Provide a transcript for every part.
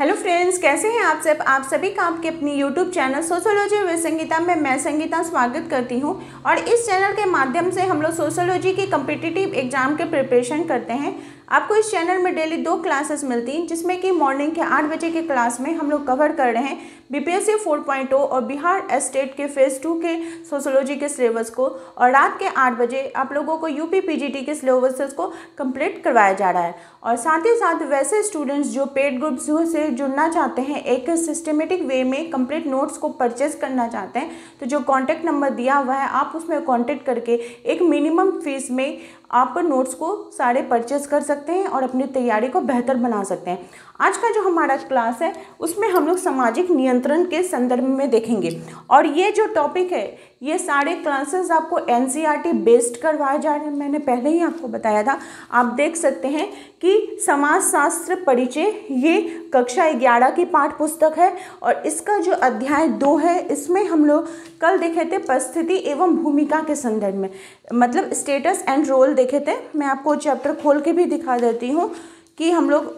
Hello friends, कैसे हैं आप सब। आप सभी का आपके अपनी YouTube channel sociology with Sangeeta में मैं संगीता स्वागत करती हूं। और इस चैनल के माध्यम से हम लोग सोशोलॉजी की कम्पिटिटिव एग्जाम के प्रिपरेशन करते हैं। आपको इस चैनल में डेली दो क्लासेस मिलती हैं, जिसमें कि मॉर्निंग के 8 बजे के क्लास में हम लोग कवर कर रहे हैं बीपीएससी 4.0 और बिहार स्टेट के फेज़ 2 के सोशोलॉजी के सिलेबस को, और रात के 8 बजे आप लोगों को यूपीपीजीटी के सिलेबस को कंप्लीट करवाया जा रहा है। और साथ ही साथ वैसे स्टूडेंट्स जो पेड ग्रुप से जुड़ना चाहते हैं, एक सिस्टमेटिक वे में कंप्लीट नोट्स को परचेज करना चाहते हैं, तो जो कॉन्टैक्ट नंबर दिया हुआ है आप उसमें कॉन्टैक्ट करके एक मिनिमम फीस में आप नोट्स को सारे परचेज कर सकते हैं और अपनी तैयारी को बेहतर बना सकते हैं। आज का जो हमारा क्लास है उसमें हम लोग सामाजिक नियंत्रण के संदर्भ में देखेंगे। और ये जो टॉपिक है, ये सारे क्लासेस आपको एनसीईआरटी बेस्ड करवाए जा रहे हैं। मैंने पहले ही आपको बताया था। आप देख सकते हैं कि समाजशास्त्र परिचय ये कक्षा 11 की पाठ्य पुस्तक है और इसका जो अध्याय 2 है, इसमें हम लोग कल देखे थे परिस्थिति एवं भूमिका के संदर्भ में, मतलब स्टेटस एंड रोल देखे थे। मैं आपको चैप्टर खोल के भी दिखा देती हूँ कि हम लोग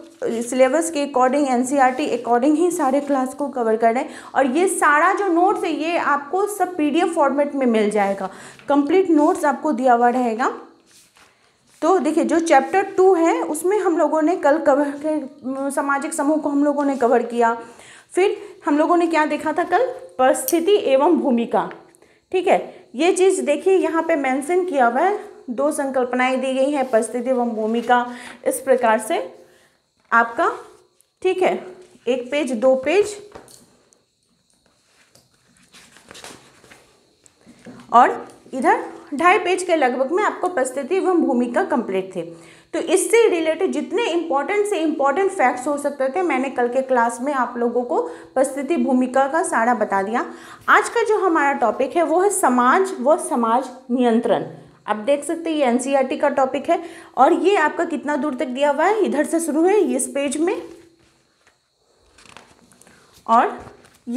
सिलेबस के अकॉर्डिंग एनसीईआरटी अकॉर्डिंग ही सारे क्लास को कवर कर रहे हैं। और ये सारा जो नोट्स है ये आपको सब पीडीएफ फॉर्मेट में मिल जाएगा। कंप्लीट नोट्स आपको दिया हुआ रहेगा। तो देखिए, जो चैप्टर 2 है उसमें हम लोगों ने कल कवर सामाजिक समूह को हम लोगों ने कवर किया। फिर हम लोगों ने क्या देखा था कल, परिस्थिति एवं भूमिका। ठीक है, ये चीज़ देखिए यहाँ पे मेंशन किया हुआ है। दो संकल्पनाएं दी गई हैं, परिस्थिति एवं भूमिका, इस प्रकार से आपका, ठीक है, एक पेज, दो पेज और इधर ढाई पेज के लगभग में आपको परिस्थिति एवं भूमिका कंप्लीट थे। तो इससे रिलेटेड जितने इम्पोर्टेंट से इम्पोर्टेंट फैक्ट्स हो सकते थे, मैंने कल के क्लास में आप लोगों को परिस्थिति भूमिका का सारा बता दिया। आज का जो हमारा टॉपिक है वो है समाज व समाज नियंत्रण। आप देख सकते हैं ये एनसीईआरटी का टॉपिक है। और ये आपका कितना दूर तक दिया हुआ है, इधर से शुरू है इस पेज में और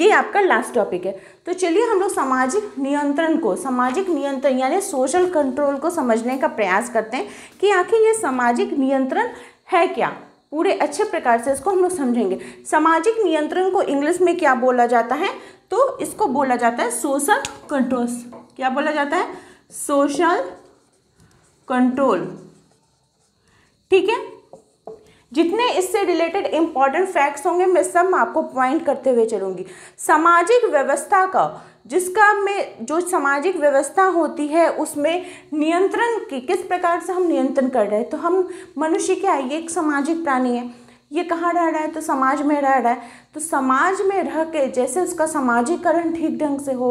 ये आपका लास्ट टॉपिक है। तो चलिए हम लोग सामाजिक नियंत्रण को, सामाजिक नियंत्रण यानी सोशल कंट्रोल को समझने का प्रयास करते हैं कि आखिर ये सामाजिक नियंत्रण है क्या। पूरे अच्छे प्रकार से इसको हम लोग समझेंगे। सामाजिक नियंत्रण को इंग्लिश में क्या बोला जाता है, तो इसको बोला जाता है सोशल कंट्रोल। क्या बोला जाता है, सोशल कंट्रोल। ठीक है, जितने इससे रिलेटेड इम्पॉर्टेंट फैक्ट्स होंगे मैं सब आपको पॉइंट करते हुए चलूँगी। सामाजिक व्यवस्था का, जिसका में जो सामाजिक व्यवस्था होती है उसमें नियंत्रण की, किस प्रकार से हम नियंत्रण कर रहे हैं। तो हम मनुष्य क्या है, ये एक सामाजिक प्राणी है। ये कहाँ रह रहा है, तो समाज में रह रहा है। तो समाज में रह के जैसे उसका सामाजिकरण ठीक ढंग से हो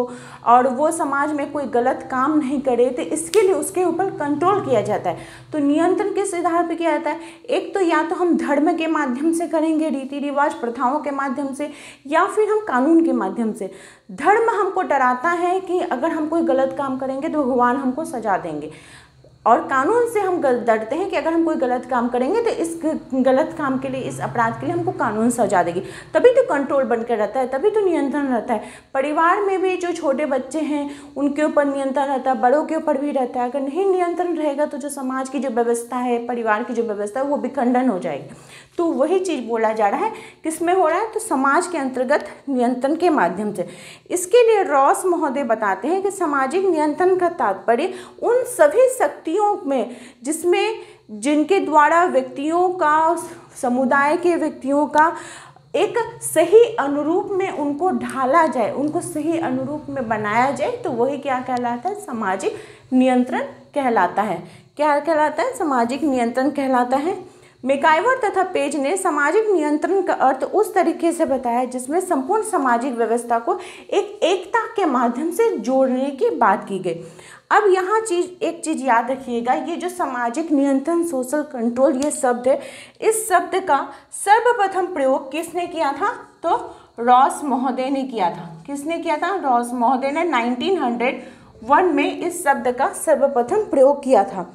और वो समाज में कोई गलत काम नहीं करे, तो इसके लिए उसके ऊपर कंट्रोल किया जाता है। तो नियंत्रण किस आधार पर किया जाता है, एक तो या तो हम धर्म के माध्यम से करेंगे, रीति रिवाज प्रथाओं के माध्यम से, या फिर हम कानून के माध्यम से। धर्म हमको डराता है कि अगर हम कोई गलत काम करेंगे तो भगवान हमको सजा देंगे, और कानून से हम डरते हैं कि अगर हम कोई गलत काम करेंगे तो इस गलत काम के लिए, इस अपराध के लिए हमको कानून सजा देगी। तभी तो कंट्रोल बनकर रहता है, तभी तो नियंत्रण रहता है। परिवार में भी जो छोटे बच्चे हैं उनके ऊपर नियंत्रण रहता है, बड़ों के ऊपर भी रहता है। अगर नहीं नियंत्रण रहेगा तो जो समाज की जो व्यवस्था है, परिवार की जो व्यवस्था है, वो विखंडन हो जाएगी। तो वही चीज़ बोला जा रहा है, किस में हो रहा है, तो समाज के अंतर्गत नियंत्रण के माध्यम से। इसके लिए रॉस महोदय बताते हैं कि सामाजिक नियंत्रण का तात्पर्य उन सभी शक्तियों में जिसमें, जिनके द्वारा व्यक्तियों का, समुदाय के व्यक्तियों का एक सही अनुरूप में उनको ढाला जाए, उनको सही अनुरूप में बनाया जाए, तो वही क्या कहलाता है, सामाजिक नियंत्रण कहलाता है। क्या कहलाता है, सामाजिक नियंत्रण कहलाता है। मैकाइवर तथा पेज ने सामाजिक नियंत्रण का अर्थ उस तरीके से बताया जिसमें संपूर्ण सामाजिक व्यवस्था को एक एकता के माध्यम से जोड़ने की बात की गई। अब यहाँ एक चीज़ याद रखिएगा, ये जो सामाजिक नियंत्रण, सोशल कंट्रोल, ये शब्द है, इस शब्द का सर्वप्रथम प्रयोग किसने किया था, तो रॉस महोदय ने किया था। किसने किया था, रॉस महोदय ने 1901 में इस शब्द का सर्वप्रथम प्रयोग किया था।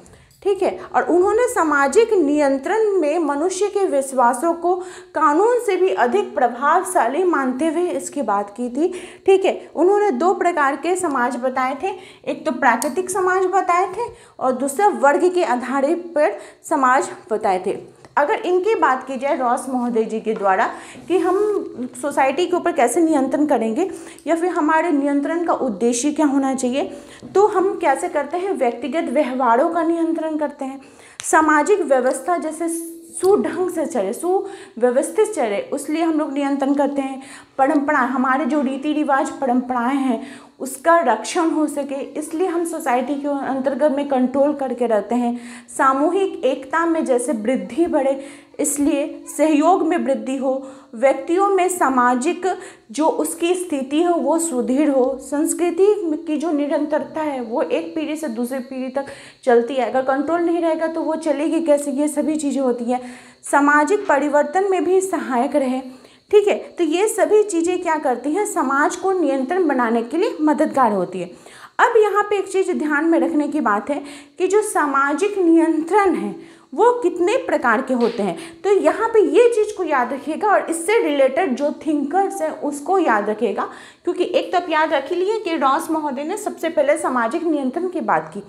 ठीक है, और उन्होंने सामाजिक नियंत्रण में मनुष्य के विश्वासों को कानून से भी अधिक प्रभावशाली मानते हुए इसकी बात की थी। ठीक है, उन्होंने दो प्रकार के समाज बताए थे, एक तो प्राकृतिक समाज बताए थे और दूसरा वर्ग के आधार पर समाज बताए थे। अगर इनकी बात की जाए रॉस महोदय जी के द्वारा कि हम सोसाइटी के ऊपर कैसे नियंत्रण करेंगे या फिर हमारे नियंत्रण का उद्देश्य क्या होना चाहिए, तो हम कैसे करते हैं, व्यक्तिगत व्यवहारों का नियंत्रण करते हैं। सामाजिक व्यवस्था जैसे सुढंग से चले, सुव्यवस्थित चले, उसलिए हम लोग नियंत्रण करते हैं। परंपरा, हमारे जो रीति रिवाज परंपराएं हैं उसका रक्षण हो सके, इसलिए हम सोसाइटी के अंतर्गत में कंट्रोल करके रहते हैं। सामूहिक एकता में जैसे वृद्धि बढ़े, इसलिए सहयोग में वृद्धि हो। व्यक्तियों में सामाजिक जो उसकी स्थिति हो वो सुदृढ़ हो। संस्कृति की जो निरंतरता है वो एक पीढ़ी से दूसरी पीढ़ी तक चलती है, अगर कंट्रोल नहीं रहेगा तो वो चलेगी कैसे, ये सभी चीज़ें होती हैं। सामाजिक परिवर्तन में भी सहायक रहे, ठीक है। तो ये सभी चीज़ें क्या करती हैं, समाज को नियंत्रण बनाने के लिए मददगार होती है। अब यहाँ पे एक चीज़ ध्यान में रखने की बात है कि जो सामाजिक नियंत्रण है वो कितने प्रकार के होते हैं, तो यहाँ पे ये चीज़ को याद रखिएगा और इससे रिलेटेड जो थिंकर्स हैं उसको याद रखिएगा, क्योंकि एक तो आप याद रख लिए कि रॉस महोदय ने सबसे पहले सामाजिक नियंत्रण की बात की।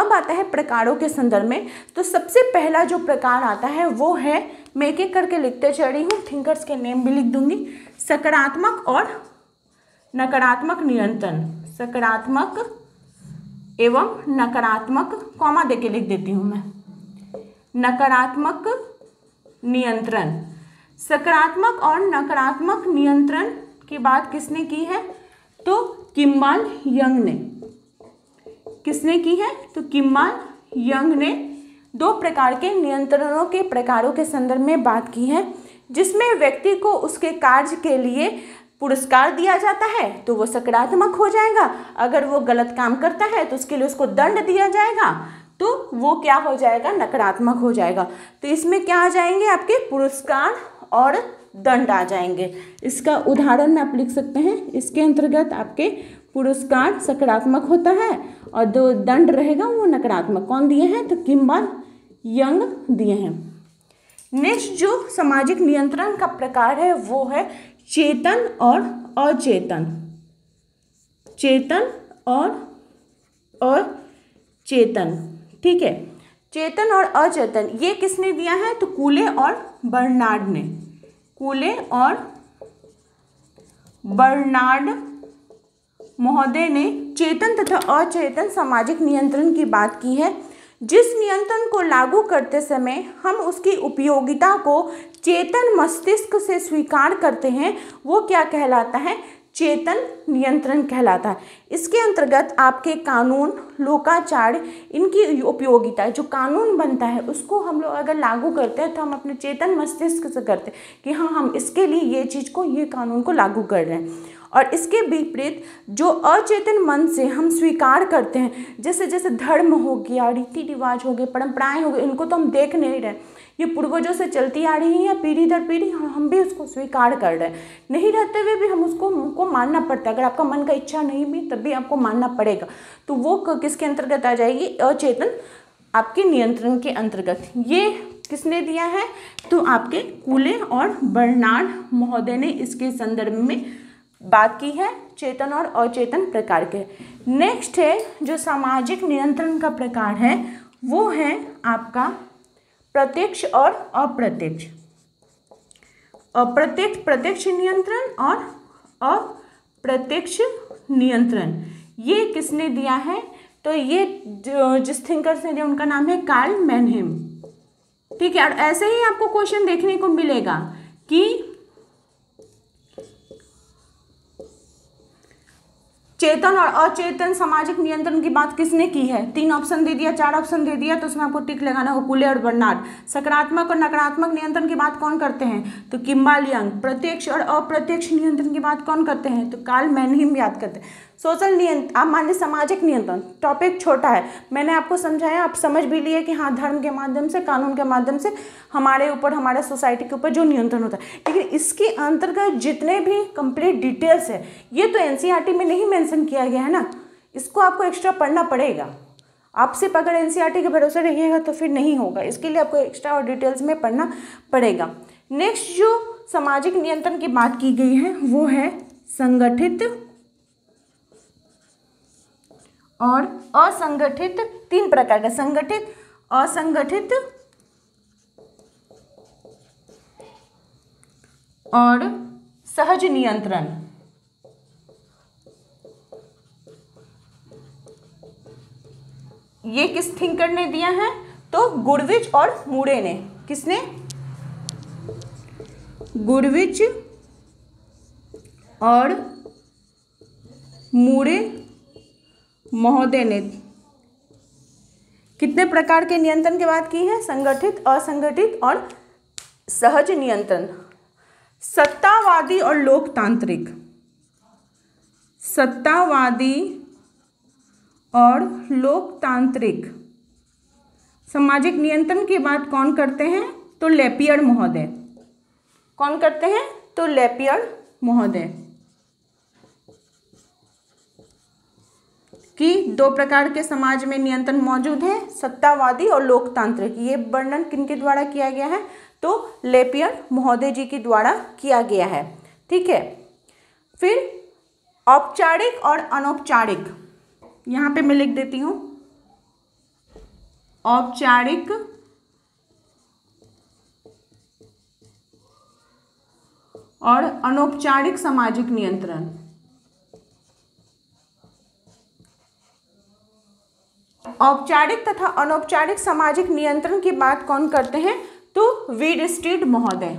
अब आता है प्रकारों के संदर्भ में, तो सबसे पहला जो प्रकार आता है वो है, मैं एक एक करके लिखते चल रही हूँ, थिंकर्स के नेम भी लिख दूंगी, सकारात्मक और नकारात्मक नियंत्रण। सकारात्मक एवं नकारात्मक, कॉमा देके लिख देती हूँ मैं, नकारात्मक नियंत्रण। सकारात्मक और नकारात्मक नियंत्रण की बात किसने की है, तो किम्बल यंग ने। किसने की है, तो किम्बल यंग ने दो प्रकार के नियंत्रणों के प्रकारों के संदर्भ में बात की है, जिसमें व्यक्ति को उसके कार्य के लिए पुरस्कार दिया जाता है तो वो सकारात्मक हो जाएगा, अगर वो गलत काम करता है तो उसके लिए उसको दंड दिया जाएगा तो वो क्या हो जाएगा, नकारात्मक हो जाएगा। तो इसमें क्या आ जाएंगे आपके, पुरस्कार और दंड आ जाएंगे। इसका उदाहरण आप लिख सकते हैं, इसके अंतर्गत आपके पुरस्कार सकारात्मक होता है और जो दंड रहेगा वो नकारात्मक। कौन दिए हैं, तो किम्बल यंग दिए हैं। नेक्स्ट जो सामाजिक नियंत्रण का प्रकार है वो है चेतन और अचेतन। चेतन और अचेतन, ठीक है। चेतन और अचेतन ये किसने दिया है, तो कूले और बर्नार्ड ने। कूले और बर्नार्ड महोदय ने चेतन तथा अचेतन सामाजिक नियंत्रण की बात की है, जिस नियंत्रण को लागू करते समय हम उसकी उपयोगिता को चेतन मस्तिष्क से स्वीकार करते हैं, वो क्या कहलाता है, चेतन नियंत्रण कहलाता है। इसके अंतर्गत आपके कानून, लोकाचार, इनकी उपयोगिता, जो कानून बनता है उसको हम लोग अगर लागू करते हैं तो हम अपने चेतन मस्तिष्क से करते हैं कि हाँ, हम इसके लिए ये चीज़ को, ये कानून को लागू कर रहे हैं। और इसके विपरीत जो अचेतन मन से हम स्वीकार करते हैं, जैसे जैसे धर्म हो गया, रीति रिवाज हो गए, परंपराएं हो गई, इनको तो हम देख नहीं रहे, ये पूर्वजों से चलती आ रही है पीढ़ी दर पीढ़ी, हम भी उसको स्वीकार कर रहे हैं, नहीं रहते हुए भी हम उसको मानना पड़ता है। अगर आपका मन का इच्छा नहीं भी तब भी आपको मानना पड़ेगा, तो वो किसके अंतर्गत आ जाएगी, अचेतन आपके नियंत्रण के अंतर्गत। ये किसने दिया है, तो आपके कूले और बर्नार्ड महोदय ने इसके संदर्भ में बात की है, चेतन और अचेतन प्रकार के। नेक्स्ट है जो सामाजिक नियंत्रण का प्रकार है वो है आपका प्रत्यक्ष और अप्रत्यक्ष। अप्रत्यक्ष, प्रत्यक्ष नियंत्रण और अप्रत्यक्ष नियंत्रण, ये किसने दिया है, तो ये जिस थिंकर्स ने दिया उनका नाम है कार्ल मैनहेम, ठीक है। और ऐसे ही आपको क्वेश्चन देखने को मिलेगा कि चेतन और अचेतन सामाजिक नियंत्रण की बात किसने की है, तीन ऑप्शन दे दिया, चार ऑप्शन दे दिया, तो उसमें आपको टिक लगाना हो, कूले और बर्नार्ड। सकारात्मक और नकारात्मक नियंत्रण की बात कौन करते हैं, तो किम्बल यंग। प्रत्यक्ष और अप्रत्यक्ष नियंत्रण की बात कौन करते हैं, तो कार्ल मैनहेम याद करते हैं। सोशल नियंत्रण, आप मान लें सामाजिक नियंत्रण, टॉपिक छोटा है, मैंने आपको समझाया, आप समझ भी लिए कि हाँ, धर्म के माध्यम से, कानून के माध्यम से हमारे ऊपर, हमारे सोसाइटी के ऊपर जो नियंत्रण होता है, लेकिन इसके अंतर्गत जितने भी कंप्लीट डिटेल्स है ये तो एनसीईआरटी में नहीं मेंशन किया गया है ना, इसको आपको एक्स्ट्रा पढ़ना पड़ेगा। आप सिर्फ अगर एनसीईआरटी के भरोसे रहिएगा तो फिर नहीं होगा, इसके लिए आपको एक्स्ट्रा और डिटेल्स में पढ़ना पड़ेगा। नेक्स्ट जो सामाजिक नियंत्रण की बात की गई है वो है संगठित और असंगठित, तीन प्रकार का, संगठित, असंगठित और सहज नियंत्रण। ये किस थिंकर ने दिया है? तो गुरविच और मूरे ने। किसने? गुरविच और मूरे महोदय ने कितने प्रकार के नियंत्रण की बात की है? संगठित, असंगठित और सहज नियंत्रण। सत्तावादी और लोकतांत्रिक, सत्तावादी और लोकतांत्रिक सामाजिक नियंत्रण की बात कौन करते हैं? तो लैपियर महोदय। कौन करते हैं? तो लैपियर महोदय। कि दो प्रकार के समाज में नियंत्रण मौजूद है, सत्तावादी और लोकतांत्रिक। ये वर्णन किनके द्वारा किया गया है? तो लैपियर महोदय जी के द्वारा किया गया है। ठीक है, फिर औपचारिक और अनौपचारिक, यहाँ पे मैं लिख देती हूँ औपचारिक और अनौपचारिक सामाजिक नियंत्रण। औपचारिक तथा अनौपचारिक सामाजिक नियंत्रण की बात कौन करते हैं? तो विडस्टीड महोदय।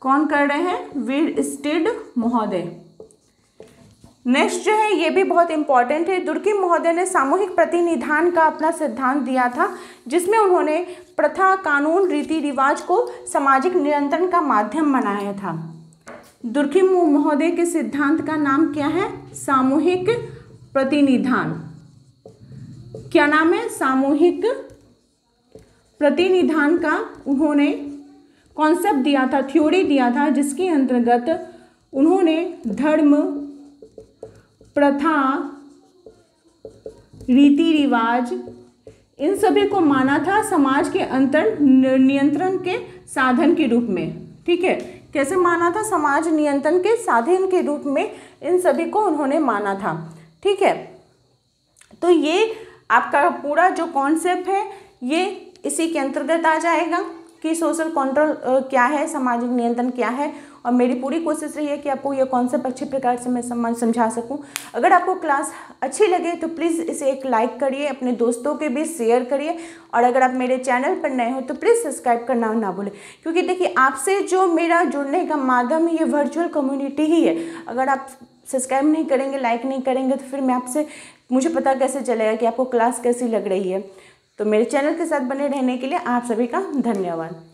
कौन कर रहे हैं? विडस्टीड महोदय। नेक्स्ट जो है ये भी बहुत इंपॉर्टेंट है, दुर्कीम महोदय ने सामूहिक प्रतिनिधान का अपना सिद्धांत दिया था, जिसमें उन्होंने प्रथा, कानून, रीति रिवाज को सामाजिक नियंत्रण का माध्यम बनाया था। दुर्कीम महोदय के सिद्धांत का नाम क्या है? सामूहिक प्रतिनिधान। क्या नाम है? सामूहिक प्रतिनिधान का उन्होंने कॉन्सेप्ट दिया था, थ्योरी दिया था, जिसके अंतर्गत उन्होंने धर्म, प्रथा, रीति रिवाज इन सभी को माना था समाज के अंतर नियंत्रण के साधन के रूप में। ठीक है, कैसे माना था? समाज नियंत्रण के साधन के रूप में इन सभी को उन्होंने माना था। ठीक है, तो ये आपका पूरा जो कॉन्सेप्ट है ये इसी के अंतर्गत आ जाएगा कि सोशल कंट्रोल क्या है, सामाजिक नियंत्रण क्या है। और मेरी पूरी कोशिश रही है कि आपको ये कॉन्सेप्ट अच्छे प्रकार से मैं समझा सकूं। अगर आपको क्लास अच्छी लगे तो प्लीज़ इसे एक लाइक करिए, अपने दोस्तों के बीच शेयर करिए, और अगर आप मेरे चैनल पर नए हो तो प्लीज़ सब्सक्राइब करना ना भूलें, क्योंकि देखिए आपसे जो मेरा जुड़ने का माध्यम है ये वर्चुअल कम्युनिटी ही है। अगर आप सब्सक्राइब नहीं करेंगे, लाइक नहीं करेंगे तो फिर मैं आपसे, मुझे पता कैसे चलेगा कि आपको क्लास कैसी लग रही है। तो मेरे चैनल के साथ बने रहने के लिए आप सभी का धन्यवाद।